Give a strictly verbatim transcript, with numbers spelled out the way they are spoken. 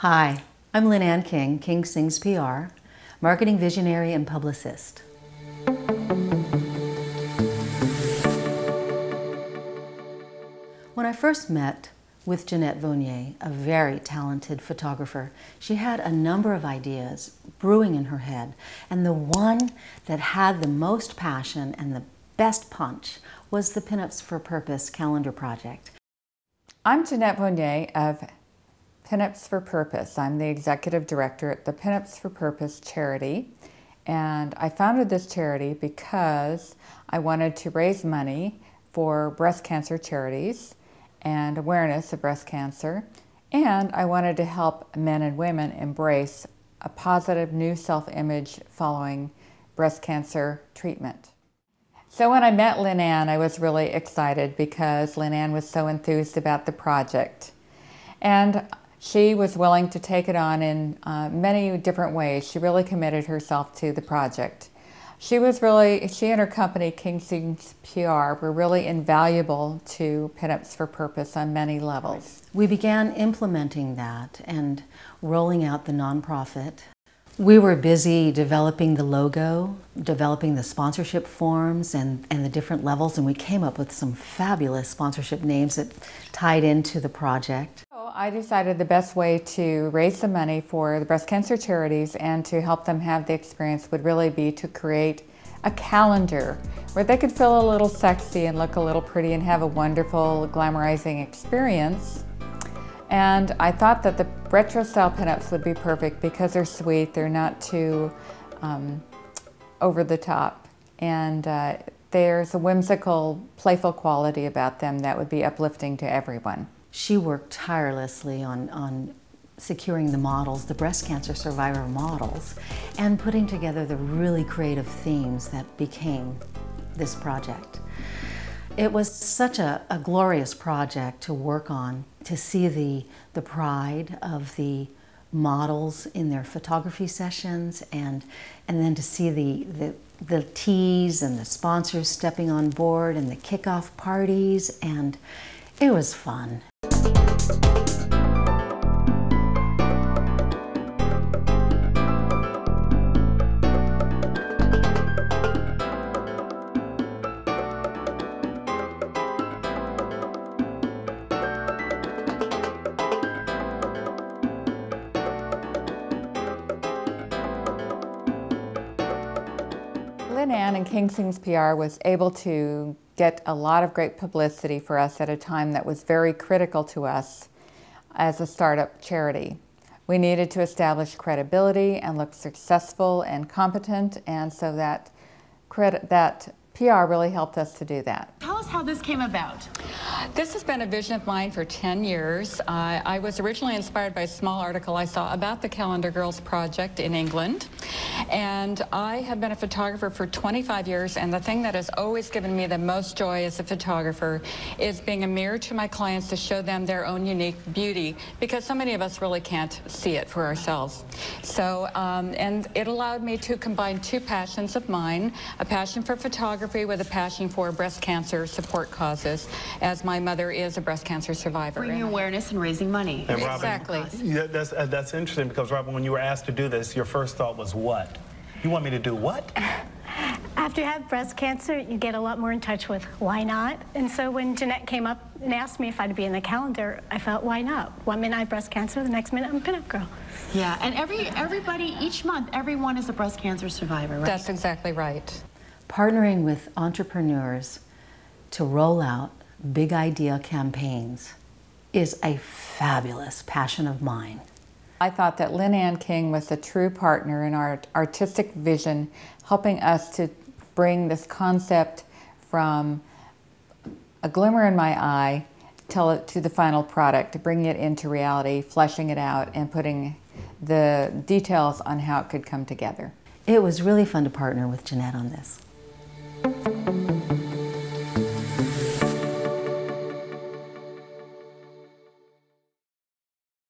Hi, I'm LynAnn King, KingSings P R, marketing visionary and publicist. When I first met with Jeanette Vonier, a very talented photographer, she had a number of ideas brewing in her head, and the one that had the most passion and the best punch was the Pinups for Purpose Calendar Project. I'm Jeanette Vonier of Pinups for Purpose. I'm the executive director at the Pinups for Purpose charity, and I founded this charity because I wanted to raise money for breast cancer charities and awareness of breast cancer, and I wanted to help men and women embrace a positive new self-image following breast cancer treatment. So when I met LynAnn, I was really excited because LynAnn was so enthused about the project, and she was willing to take it on in uh, many different ways. She really committed herself to the project. She was really, she and her company, KingSings P R, were really invaluable to Pinups for Purpose on many levels. We began implementing that and rolling out the nonprofit. We were busy developing the logo, developing the sponsorship forms and, and the different levels, and we came up with some fabulous sponsorship names that tied into the project. I decided the best way to raise the money for the breast cancer charities and to help them have the experience would really be to create a calendar where they could feel a little sexy and look a little pretty and have a wonderful glamorizing experience. And I thought that the retro style pinups would be perfect because they're sweet, they're not too um, over the top, and uh, there's a whimsical, playful quality about them that would be uplifting to everyone. She worked tirelessly on, on securing the models, the breast cancer survivor models, and putting together the really creative themes that became this project. It was such a, a glorious project to work on, to see the, the pride of the models in their photography sessions, and, and then to see the, the, the teas and the sponsors stepping on board and the kickoff parties, and it was fun. LynAnn and KingSings P R was able to get a lot of great publicity for us at a time that was very critical to us as a startup charity. We needed to establish credibility and look successful and competent, and so that, that P R really helped us to do that. Tell us how this came about. This has been a vision of mine for ten years. Uh, I was originally inspired by a small article I saw about the Calendar Girls Project in England. And I have been a photographer for twenty-five years, and the thing that has always given me the most joy as a photographer is being a mirror to my clients to show them their own unique beauty, because so many of us really can't see it for ourselves. So, um, and it allowed me to combine two passions of mine, a passion for photography with a passion for breast cancer support causes, as my mother is a breast cancer survivor. Bringing awareness and raising money. And Robin, exactly. Yeah, that's, uh, that's interesting, because Robin, when you were asked to do this, your first thought was what? You want me to do what? After you have breast cancer, you get a lot more in touch with why not. And so when Jeanette came up and asked me if I'd be in the calendar, I felt, why not? One minute I have breast cancer, the next minute I'm a pinup girl. Yeah, and every everybody, each month, everyone is a breast cancer survivor, right? That's exactly right. Partnering with entrepreneurs to roll out big idea campaigns is a fabulous passion of mine. I thought that LynAnn King was a true partner in our artistic vision, helping us to bring this concept from a glimmer in my eye till, to the final product, to bring it into reality, fleshing it out, and putting the details on how it could come together. It was really fun to partner with Jeanette on this.